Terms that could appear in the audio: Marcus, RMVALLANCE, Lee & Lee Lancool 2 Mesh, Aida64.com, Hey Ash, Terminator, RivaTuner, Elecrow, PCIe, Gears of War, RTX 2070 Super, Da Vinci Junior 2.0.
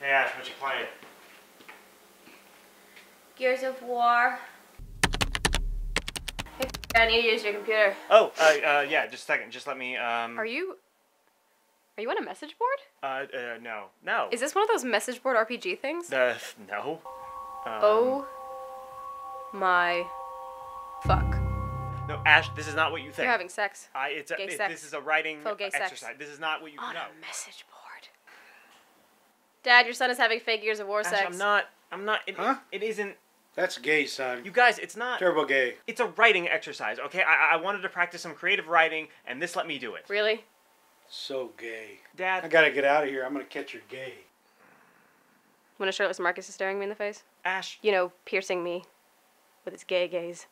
Hey Ash, what you playing? Gears of War. I need to use your computer. Oh, yeah, just a second. Just let me, Are you on a message board? No. No. Is this one of those message board RPG things? No. Oh. My. Fuck. No, Ash, this is not what you think. You're having sex. It's gay sex. This is a writing exercise. Sex. This is not what you know. On a message board. Dad, your son is having fake Gears of War sex. I'm not. It isn't. That's gay, son. You guys, it's not. Turbo gay. It's a writing exercise, okay? I wanted to practice some creative writing, and this let me do it. Really? So gay. Dad. I gotta get out of here. I'm gonna catch your gay. When a shirtless Marcus is staring me in the face? Ash. You know, piercing me with his gay gaze.